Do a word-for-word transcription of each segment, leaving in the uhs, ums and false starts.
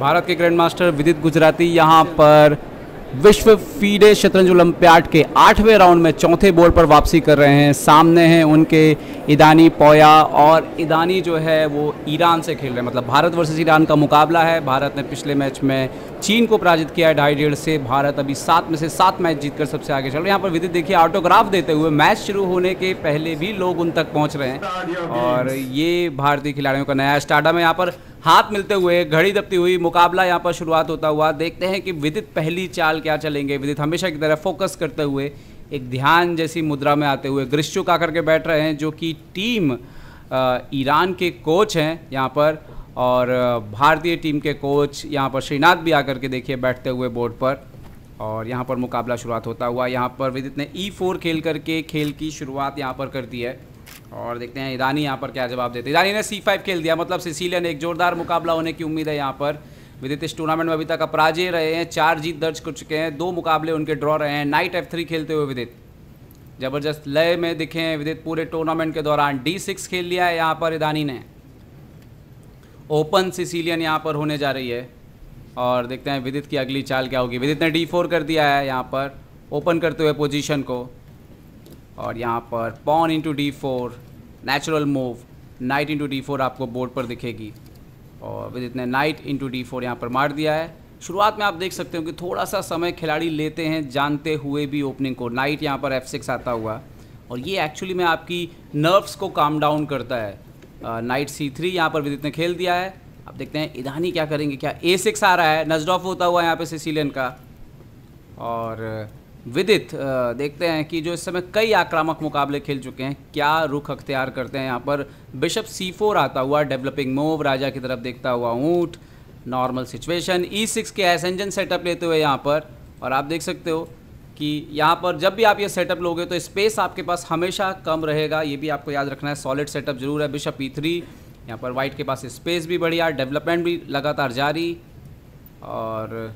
भारत के grand master विदित गुजराती यहां पर विश्व फीडे शतरंज ओलंपियाड के आठवें राउंड में चौथे बोर्ड पर वापसी कर रहे हैं। सामने हैं उनके इदानी पोया, और इदानी जो है वो ईरान से खेल रहे हैं, मतलब भारत वर्सेस ईरान का मुकाबला है। भारत ने पिछले मैच में चीन को पराजित किया है ढाई डेढ़ से। भारत अभी सात में से सात मैच जीतकर सबसे आगे चल रहे हैं। यहाँ पर विदित देखिए ऑटोग्राफ देते हुए मैच शुरू होने के पहले भी लोग उन तक पहुँच रहे हैं, और ये भारतीय खिलाड़ियों का नया स्टारडम है। यहाँ पर हाथ मिलते हुए, घड़ी दबती हुई मुकाबला यहाँ पर शुरुआत होता हुआ। देखते हैं कि विदित पहली चाल क्या चलेंगे। विदित हमेशा की तरह फोकस करते हुए एक ध्यान जैसी मुद्रा में आते हुए ग्रिश्चुक आकर के बैठ रहे हैं, जो कि टीम ईरान के कोच हैं यहाँ पर, और भारतीय टीम के कोच यहाँ पर श्रीनाथ भी आकर के देखिए बैठते हुए बोर्ड पर, और यहाँ पर मुकाबला शुरुआत होता हुआ। यहाँ पर विदित ने ई फोर खेल करके खेल की शुरुआत यहाँ पर कर दी है, और देखते हैं ईरानी यहाँ पर क्या जवाब देते हैं। ईरानी ने सी फाइव खेल दिया, मतलब सिसिलियन एक जोरदार मुकाबला होने की उम्मीद है यहाँ पर। विदित इस टूर्नामेंट में अभी तक अपराजय रहे हैं, चार जीत दर्ज कर चुके हैं, दो मुकाबले उनके ड्रॉ रहे हैं। नाइट एफ थ्री खेलते हुए विदित जबरदस्त लय में दिखे हैं। विदित पूरे टूर्नामेंट के दौरान डी सिक्स खेल लिया है यहाँ पर ईरानी ने। ओपन सिसिलियन यहाँ पर होने जा रही है, और देखते हैं विदित की अगली चाल क्या होगी। विदित ने डी फोर कर दिया है यहाँ पर ओपन करते हुए पोजीशन को, और यहाँ पर pawn into d four natural move, knight into d four आपको बोर्ड पर दिखेगी, और विदित ने नाइट इंटू डी फोर यहाँ पर मार दिया है। शुरुआत में आप देख सकते हो कि थोड़ा सा समय खिलाड़ी लेते हैं जानते हुए भी ओपनिंग को। नाइट यहाँ पर एफ सिक्स आता हुआ, और ये एक्चुअली में आपकी नर्व्स को काम डाउन करता है। नाइट सी थ्री यहाँ पर विदित ने खेल दिया है। अब देखते हैं ईरानी क्या करेंगे। क्या ए सिक्स आ रहा है, नजड ऑफ होता हुआ यहाँ पर सिसिलियन का, और विदित देखते हैं कि जो इस समय कई आक्रामक मुकाबले खेल चुके हैं, क्या रुख अख्तियार करते हैं। यहाँ पर बिशप सी फोर आता हुआ, डेवलपिंग मूव, राजा की तरफ देखता हुआ ऊँट, नॉर्मल सिचुएशन, ई सिक्स के एसेंजेंट सेटअप लेते हुए यहाँ पर। और आप देख सकते हो कि यहाँ पर जब भी आप ये सेटअप लोगे तो स्पेस आपके पास हमेशा कम रहेगा, ये भी आपको याद रखना है। सॉलिड सेटअप जरूर है। बिशप ई थ्री यहाँ पर वाइट के पास स्पेस भी बढ़िया, डेवलपमेंट भी लगातार जारी, और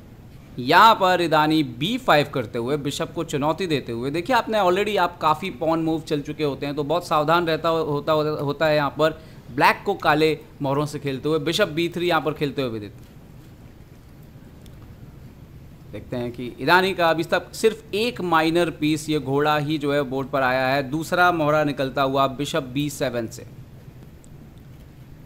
यहाँ पर ईरानी बी फाइव करते हुए बिशप को चुनौती देते हुए। देखिए आपने ऑलरेडी आप काफ़ी पॉन मूव चल चुके होते हैं, तो बहुत सावधान रहता होता होता है यहाँ पर ब्लैक को काले मोहरों से खेलते हुए। बिशप बी थ्री यहाँ पर खेलते हुए विदित। देखते हैं कि ईरानी का अभी तक सिर्फ एक माइनर पीस, ये घोड़ा ही जो है बोर्ड पर आया है, दूसरा मोहरा निकलता हुआ बिशप बी सेवन से,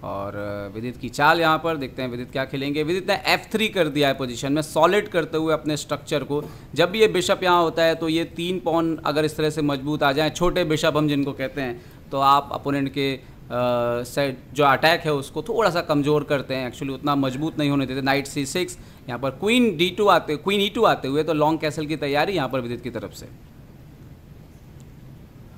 और विदित की चाल यहाँ पर। देखते हैं विदित क्या खेलेंगे। विदित ने एफ थ्री कर दिया है पोजीशन में, सॉलिड करते हुए अपने स्ट्रक्चर को। जब भी ये बिशप यहाँ होता है तो ये तीन पॉन अगर इस तरह से मजबूत आ जाएं, छोटे बिशप हम जिनको कहते हैं, तो आप अपोनेंट के सेट जो अटैक है उसको थोड़ा सा कमज़ोर करते हैं, एक्चुअली उतना मजबूत नहीं होने देते। नाइट सी सिक्स यहाँ पर, क्वीन डी टू आते क्वीन ई टू आते हुए, तो लॉन्ग कैसल की तैयारी यहाँ पर विदित की तरफ से।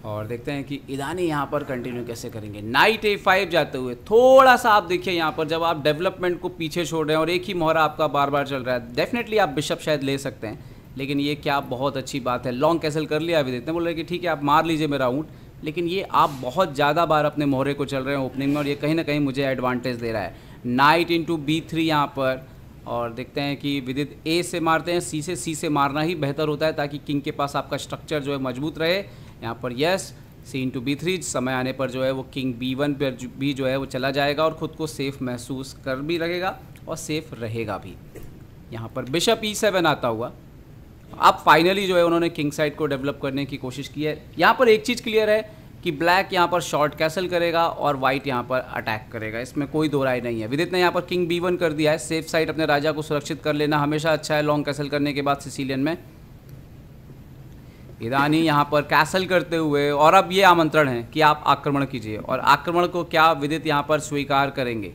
और देखते हैं कि ईरानी यहाँ पर कंटिन्यू कैसे करेंगे। नाइट ए फाइव जाते हुए थोड़ा सा आप देखिए यहाँ पर, जब आप डेवलपमेंट को पीछे छोड़ रहे हैं और एक ही मोहरा आपका बार बार चल रहा है, डेफिनेटली आप बिशप शायद ले सकते हैं, लेकिन ये क्या बहुत अच्छी बात है। लॉन्ग कैसल कर लिया अभी। देखते हैं, बोल रहे कि ठीक है आप मार लीजिए मेरा ऊँट, लेकिन ये आप बहुत ज़्यादा बार अपने मोहरे को चल रहे हैं ओपनिंग में, और ये कहीं ना कहीं मुझे एडवांटेज दे रहा है। नाइट इंटू बी थ्री यहाँ पर, और देखते हैं कि विदित ए से मारते हैं, सी से सी से मारना ही बेहतर होता है ताकि किंग के पास आपका स्ट्रक्चर जो है मजबूत रहे। यहाँ पर yes c into b three, समय आने पर जो है वो किंग बी वन पर भी जो है वो चला जाएगा, और ख़ुद को सेफ़ महसूस कर भी लगेगा और सेफ रहेगा भी। यहाँ पर बिशप ई सेवन आता हुआ, अब फाइनली जो है उन्होंने किंग साइड को डेवलप करने की कोशिश की है। यहाँ पर एक चीज़ क्लियर है कि ब्लैक यहाँ पर शॉर्ट कैसल करेगा और वाइट यहाँ पर अटैक करेगा, इसमें कोई दो राय नहीं है। विदित ने यहाँ पर किंग बी वन कर दिया है। सेफ साइड अपने राजा को सुरक्षित कर लेना हमेशा अच्छा है लॉन्ग कैसल करने के बाद सिसिलियन में। ईरानी यहाँ पर कैसल करते हुए, और अब ये आमंत्रण है कि आप आक्रमण कीजिए, और आक्रमण को क्या विदित यहाँ पर स्वीकार करेंगे।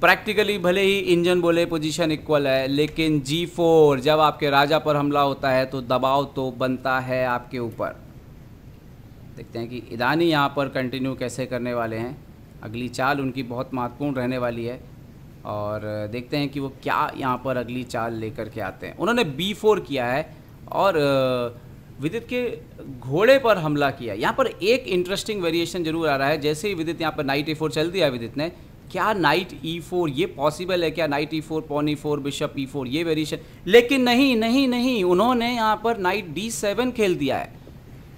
प्रैक्टिकली भले ही इंजन बोले पोजीशन इक्वल है, लेकिन जी फोर जब आपके राजा पर हमला होता है तो दबाव तो बनता है आपके ऊपर। देखते हैं कि ईरानी यहाँ पर कंटिन्यू कैसे करने वाले हैं, अगली चाल उनकी बहुत महत्वपूर्ण रहने वाली है, और देखते हैं कि वो क्या यहाँ पर अगली चाल लेकर के आते हैं। उन्होंने बी फोर किया है और विदित के घोड़े पर हमला किया। यहाँ पर एक इंटरेस्टिंग वेरिएशन जरूर आ रहा है, जैसे ही विदित यहाँ पर नाइट ए फोर चल दिया विदित ने, क्या नाइट ई फोर ये पॉसिबल है क्या? Knight e four, pawn e four, bishop e four, ये वेरिएशन, लेकिन नहीं नहीं नहीं उन्होंने यहाँ पर नाइट डी सेवन खेल दिया है।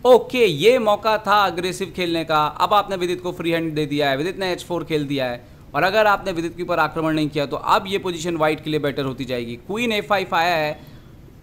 ओके, ये मौका था अग्रेसिव खेलने का, अब आपने विदित को फ्री हैंड दे दिया है। विदित ने एच फोर खेल दिया है, और अगर आपने विदित के ऊपर आक्रमण नहीं किया तो अब ये पोजीशन वाइट के लिए बेटर होती जाएगी। क्वीन एफ फाइव आया है,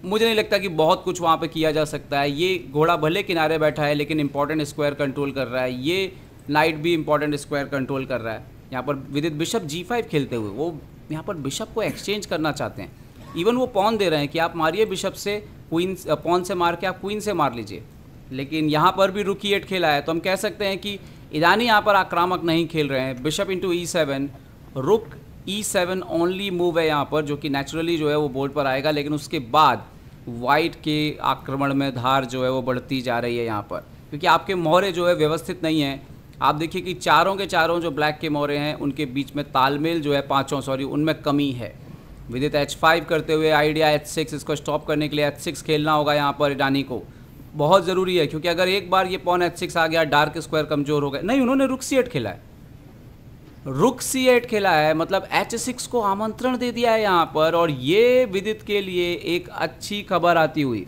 मुझे नहीं लगता कि बहुत कुछ वहाँ पे किया जा सकता है। ये घोड़ा भले किनारे बैठा है लेकिन इंपॉर्टेंट स्क्वायर कंट्रोल कर रहा है, ये नाइट भी इंपॉर्टेंट स्क्वायर कंट्रोल कर रहा है। यहाँ पर विदित बिशप जी फाइव खेलते हुए वो यहाँ पर बिशप को एक्सचेंज करना चाहते हैं, इवन वो पॉन दे रहे हैं कि आप मारिए बिशप से, क्वीन पॉन से मार के आप क्वीन से मार लीजिए, लेकिन यहाँ पर भी रुकी एट खेला है। तो हम कह सकते हैं कि ईरानी यहाँ पर आक्रामक नहीं खेल रहे हैं। बिशप इंटू ई सेवन, रुक ई सेवन ओनली मूव है यहाँ पर, जो कि नेचुरली जो है वो बोर्ड पर आएगा, लेकिन उसके बाद वाइट के आक्रमण में धार जो है वो बढ़ती जा रही है यहाँ पर, क्योंकि आपके मोहरे जो है व्यवस्थित नहीं हैं। आप देखिए कि चारों के चारों जो ब्लैक के मोहरे हैं उनके बीच में तालमेल जो है पाँचों सॉरी उनमें कमी है। विदित एच फाइव करते हुए आइडिया एच सिक्स, इसको स्टॉप करने के लिए एच सिक्स खेलना होगा यहाँ पर ईरानी को, बहुत ज़रूरी है, क्योंकि अगर एक बार ये पॉन एच सिक्स आ गया डार्क स्क्वायर कमज़ोर हो गए। नहीं, उन्होंने रुक सी एट खेला है, रुक सी एट खेला है, मतलब एच सिक्स को आमंत्रण दे दिया है यहाँ पर, और ये विदित के लिए एक अच्छी खबर आती हुई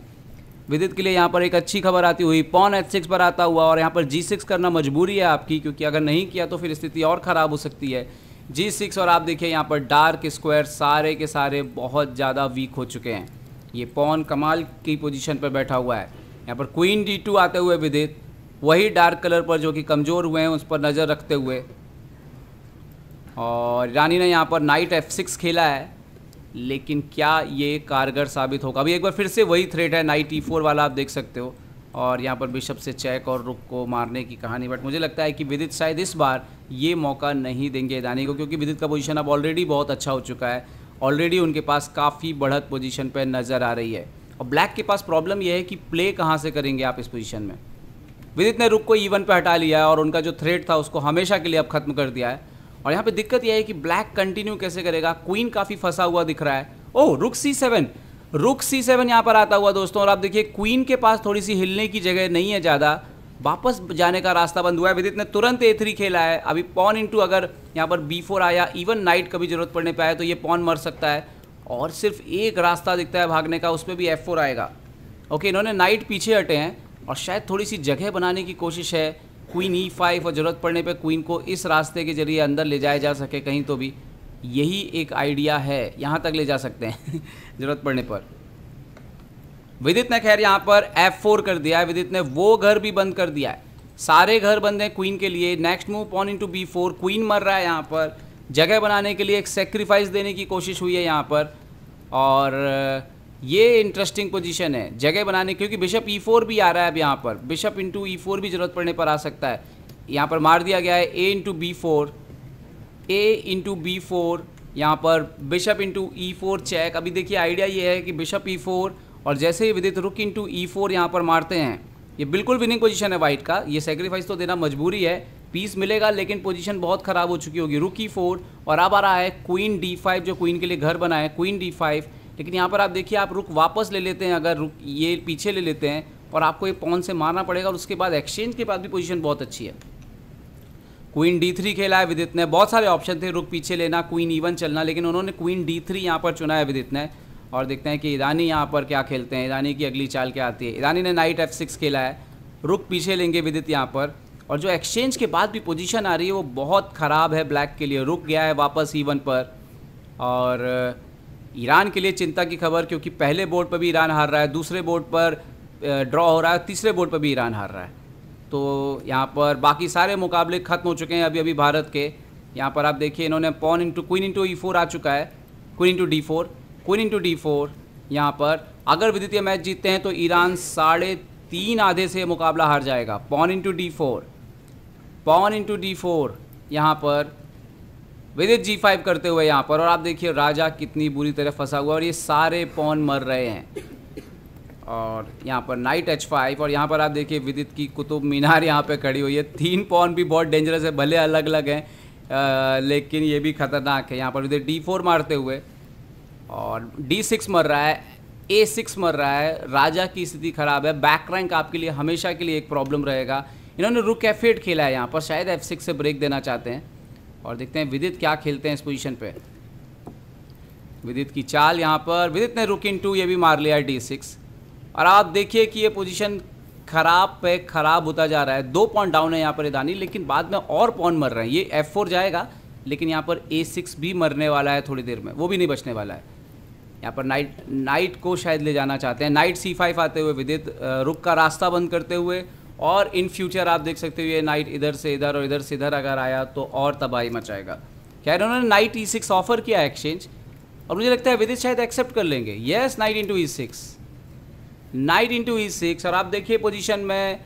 विदित के लिए यहाँ पर एक अच्छी खबर आती हुई पॉन एच सिक्स पर आता हुआ, और यहाँ पर जी सिक्स करना मजबूरी है आपकी, क्योंकि अगर नहीं किया तो फिर स्थिति और ख़राब हो सकती है। जी सिक्स और आप देखिए यहाँ पर डार्क स्क्वायर सारे के सारे बहुत ज़्यादा वीक हो चुके हैं, ये पॉन कमाल की पोजीशन पर बैठा हुआ है। यहाँ पर क्वीन डी टू आते हुए विदित वही डार्क कलर पर जो कि कमज़ोर हुए हैं उस पर नज़र रखते हुए, और ईरानी ने यहाँ पर नाइट एफ सिक्स खेला है, लेकिन क्या ये कारगर साबित होगा। अभी एक बार फिर से वही थ्रेट है नाइट ई फोर वाला, आप देख सकते हो, और यहाँ पर बिशप से चेक और रुक को मारने की कहानी, बट मुझे लगता है कि विदित शायद इस बार ये मौका नहीं देंगे ईरानी को, क्योंकि विदित का पोजीशन अब ऑलरेडी बहुत अच्छा हो चुका है, ऑलरेडी उनके पास काफ़ी बढ़त पोजीशन पर नज़र आ रही है, और ब्लैक के पास प्रॉब्लम यह है कि प्ले कहाँ से करेंगे आप इस पोजीशन में। विदित ने रुक को ई वन पर हटा लिया है और उनका जो थ्रेट था उसको हमेशा के लिए अब ख़त्म कर दिया है, और यहाँ पे दिक्कत यह है कि ब्लैक कंटिन्यू कैसे करेगा, क्वीन काफ़ी फंसा हुआ दिख रहा है। ओह, रुक सी सेवन, रुक सी सेवन यहाँ पर आता हुआ दोस्तों, और आप देखिए क्वीन के पास थोड़ी सी हिलने की जगह नहीं है ज़्यादा, वापस जाने का रास्ता बंद हुआ है। विदित ने तुरंत ए थ्री खेला है, अभी पॉन इंटू अगर यहाँ पर बी फोर आया, इवन नाइट कभी ज़रूरत पड़ने पर आया तो ये पॉन मर सकता है, और सिर्फ एक रास्ता दिखता है भागने का, उस पर भी एफ फोर आएगा। ओके, इन्होंने नाइट पीछे हटे हैं और शायद थोड़ी सी जगह बनाने की कोशिश है, क्वीन ई फाइव, और ज़रूरत पड़ने पे क्वीन को इस रास्ते के जरिए अंदर ले जाया जा सके कहीं, तो भी यही एक आइडिया है, यहाँ तक ले जा सकते हैं ज़रूरत पड़ने पर। विदित ने खैर यहाँ पर एफ फोर कर दिया है, विदित ने वो घर भी बंद कर दिया है, सारे घर बंद हैं क्वीन के लिए। Next move pawn into b four, queen मर रहा है यहाँ पर, जगह बनाने के लिए एक सेक्रीफाइस देने की कोशिश हुई है यहाँ पर, और ये इंटरेस्टिंग पोजीशन है जगह बनाने, क्योंकि बिशप ई फोर भी आ रहा है अब यहाँ पर, बिशप इंटू ई फोर भी ज़रूरत पड़ने पर आ सकता है। यहाँ पर मार दिया गया है a into b four, a into b four, यहाँ पर bishop into e four check. अभी देखिए आइडिया ये है कि बिशप ई फोर, और जैसे ही विदित रुक इंटू ई फोर यहाँ पर मारते हैं, ये बिल्कुल विनिंग पोजीशन है वाइट का, ये सेक्रीफाइस तो देना मजबूरी है, पीस मिलेगा लेकिन पोजीशन बहुत ख़राब हो चुकी होगी। रुक ई फोर, और अब आ रहा है क्वीन डी फाइव, जो क्वीन के लिए घर बना है, क्वीन डी फाइव, लेकिन यहाँ पर आप देखिए आप रुक वापस ले लेते हैं, अगर रुक ये पीछे ले लेते हैं और आपको ये पॉन से मारना पड़ेगा, और उसके बाद एक्सचेंज के बाद भी पोजीशन बहुत अच्छी है। क्वीन डी थ्री खेला है विदित ने, बहुत सारे ऑप्शन थे, रुक पीछे लेना, क्वीन ई वन चलना, लेकिन उन्होंने क्वीन डी थ्री यहाँ पर चुना है विदित ने, और देखते हैं कि ईरानी यहाँ पर क्या खेलते हैं, ईरानी की अगली चाल क्या आती है। ईरानी ने नाइट एफ सिक्स खेला है, रुक पीछे लेंगे विदित यहाँ पर, और जो एक्सचेंज के बाद भी पोजीशन आ रही है वो बहुत ख़राब है ब्लैक के लिए। रुक गया है वापस ई वन पर, और ईरान के लिए चिंता की खबर, क्योंकि पहले बोर्ड पर भी ईरान हार रहा है, दूसरे बोर्ड पर ड्रॉ हो रहा है, तीसरे बोर्ड पर भी ईरान हार रहा है, तो यहाँ पर बाकी सारे मुकाबले ख़त्म हो चुके हैं अभी अभी भारत के। यहाँ पर आप देखिए इन्होंने pawn into queen into e four आ चुका है, queen into d four, queen into d four, यहाँ पर अगर विदित ये मैच जीतते हैं तो ईरान साढ़े तीन आधे से मुकाबला हार जाएगा। Pawn into d four, pawn into d four, यहाँ पर विदित जी फाइव करते हुए यहाँ पर, और आप देखिए राजा कितनी बुरी तरह फंसा हुआ है, और ये सारे पॉन मर रहे हैं, और यहाँ पर नाइट एच फाइव, और यहाँ पर आप देखिए विदित की कुतुब मीनार यहाँ पे खड़ी हुई है। तीन पॉन भी बहुत डेंजरस है, भले अलग अलग हैं लेकिन ये भी खतरनाक है। यहाँ पर विदित डी फोर मारते हुए, और डी सिक्स मर रहा है, ए सिक्स मर रहा है, राजा की स्थिति खराब है, बैक रैंक आपके लिए हमेशा के लिए एक प्रॉब्लम रहेगा। इन्होंने रुक एफ एट खेला है यहाँ पर, शायद एफ सिक्स से ब्रेक देना चाहते हैं, और देखते हैं विदित क्या खेलते हैं इस पोजीशन पे। विदित की चाल यहाँ पर, विदित ने रुक इन टू ये भी मार लिया है डी सिक्स, और आप देखिए कि ये पोजीशन खराब पे खराब होता जा रहा है। दो पॉइंट डाउन है यहाँ पर ईरानी, लेकिन बाद में और पॉइंट मर रहे हैं, ये एफ फोर जाएगा लेकिन यहाँ पर ए सिक्स भी मरने वाला है थोड़ी देर में, वो भी नहीं बचने वाला है। यहाँ पर नाइट नाइट को शायद ले जाना चाहते हैं, नाइट सी फाइव आते हुए विदित रुक का रास्ता बंद करते हुए, और इन फ्यूचर आप देख सकते हो ये नाइट इधर से इधर और इधर से इधर अगर आया तो और तबाही मचाएगा। क्या इन्होंने नाइट ई सिक्स ऑफर किया एक्सचेंज, और मुझे लगता है विदित शायद एक्सेप्ट कर लेंगे। Yes, knight into e six, knight into e six, और आप देखिए पोजीशन में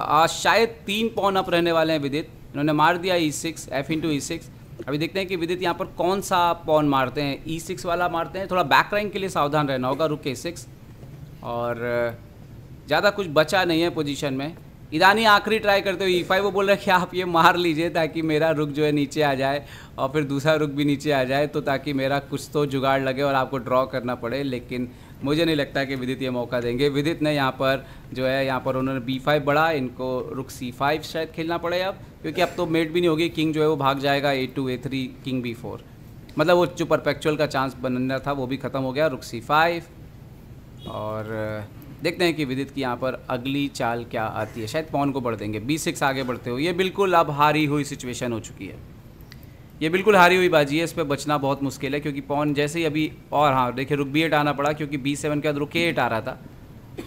आ, शायद तीन पॉन अप रहने वाले हैं विदित। इन्होंने मार दिया e six, f into e six. अभी देखते हैं कि विदित यहाँ पर कौन सा पॉन मारते हैं, ई सिक्स वाला मारते हैं। थोड़ा बैक रैंक के लिए सावधान रहना होगा, रुक के सिक्स, और ज़्यादा कुछ बचा नहीं है पोजीशन में। इदानी आखिरी ट्राई करते हुए ई फाइव, वो बोल रहे हैं कि आप ये मार लीजिए ताकि मेरा रुक जो है नीचे आ जाए और फिर दूसरा रुक भी नीचे आ जाए, तो ताकि मेरा कुछ तो जुगाड़ लगे और आपको ड्रॉ करना पड़े। लेकिन मुझे नहीं लगता कि विदित ये मौका देंगे। विदित ने यहाँ पर जो है, यहाँ पर उन्होंने बी फाइव बढ़ा, इनको रुक सी फाइव शायद खेलना पड़े अब, क्योंकि अब तो मेट भी नहीं होगी। किंग जो है वो भाग जाएगा, a two, a three, king b four, मतलब वो जो परफेक्चुअल का चांस बनना था वो भी ख़त्म हो गया। रुक सी फाइव, और देखते हैं कि विदित की यहाँ पर अगली चाल क्या आती है। शायद पॉन को बढ़ देंगे, बी सिक्स आगे बढ़ते हुए। ये बिल्कुल अब हारी हुई सिचुएशन हो चुकी है, ये बिल्कुल हारी हुई बाजी है, इस पर बचना बहुत मुश्किल है, क्योंकि पॉन जैसे ही अभी, और हाँ देखिए रुक बी एट आना पड़ा क्योंकि बी सेवन के बाद रुक एट आ रहा था,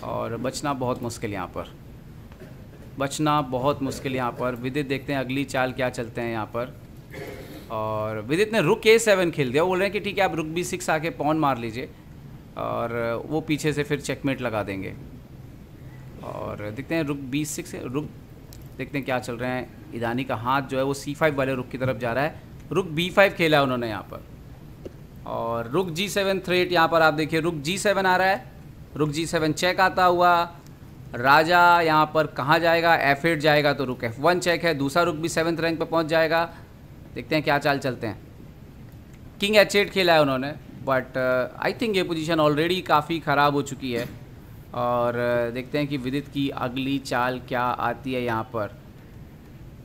और बचना बहुत मुश्किल यहाँ पर, बचना बहुत मुश्किल यहाँ पर। विदित देखते हैं अगली चाल क्या चलते हैं यहाँ पर, और विदित ने रुक ए सेवन खेल दिया। बोल रहे हैं कि ठीक है आप रुक बी सिक्स आके पॉन मार लीजिए, और वो पीछे से फिर चेकमेट लगा देंगे। और देखते हैं रुक बी सिक्स, रुक देखते हैं क्या चल रहे हैं। इदानी का हाथ जो है वो सी फाइव वाले रुक की तरफ जा रहा है। रुक बी फाइव खेला है उन्होंने यहाँ पर, और रुक जी सेवन थ्रेट, यहाँ पर आप देखिए रुक जी सेवन आ रहा है, रुक जी सेवन चेक आता हुआ। राजा यहाँ पर कहाँ जाएगा, एफ एट जाएगा तो रुक एफ वन चेक है, दूसरा रुक भी सेवन्थ रैंक पर पहुँच जाएगा। देखते हैं क्या चाल चलते हैं। किंग एच एट खेला है उन्होंने, बट आई थिंक ये पोजीशन ऑलरेडी काफ़ी ख़राब हो चुकी है, और uh, देखते हैं कि विदित की अगली चाल क्या आती है यहाँ पर।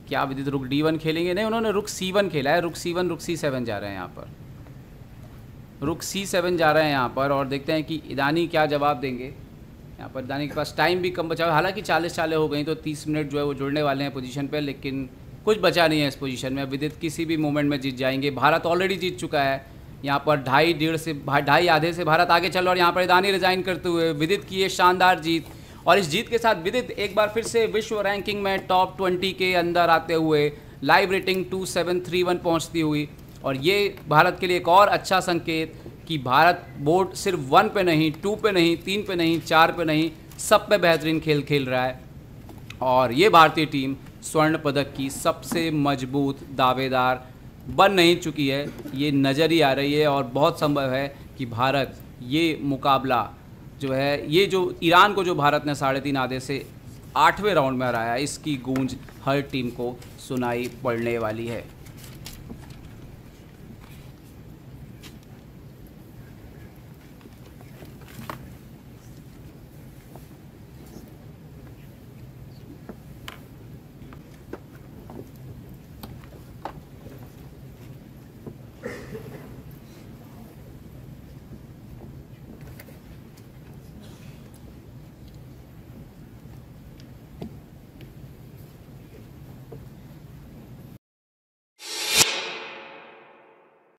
क्या विदित रुक डी वन खेलेंगे? नहीं, उन्होंने रुक सी वन खेला है, रुक सी वन, रुक सी सेवन जा रहे हैं यहाँ पर, रुक सी सेवन जा रहे हैं यहाँ पर। और देखते हैं कि इदानी क्या जवाब देंगे। यहाँ पर इदानी के पास टाइम भी कम बचा हुआ है, हालाँकि चालीस चालें हो गई तो तीस मिनट जो है वो जुड़ने वाले हैं पोजीशन पर, लेकिन कुछ बचा नहीं है इस पोजीशन में। विदित किसी भी मोमेंट में जीत जाएंगे। भारत ऑलरेडी जीत चुका है यहाँ पर, ढाई डेढ़ से ढाई आधे से भारत आगे चल, और यहाँ पर इदानी रिजाइन करते हुए। विदित की ये शानदार जीत, और इस जीत के साथ विदित एक बार फिर से विश्व रैंकिंग में टॉप ट्वेंटी के अंदर आते हुए live rating two seven three one पहुँचती हुई, और ये भारत के लिए एक और अच्छा संकेत कि भारत बोर्ड सिर्फ वन पे नहीं, टू पे नहीं, तीन पे नहीं, चार पे नहीं, सब पे बेहतरीन खेल खेल रहा है, और ये भारतीय टीम स्वर्ण पदक की सबसे मजबूत दावेदार बन नहीं चुकी है, ये नज़र ही आ रही है। और बहुत संभव है कि भारत ये मुकाबला जो है, ये जो ईरान को जो भारत ने साढ़े तीन आधे से आठवें राउंड में हराया, इसकी गूंज हर टीम को सुनाई पड़ने वाली है।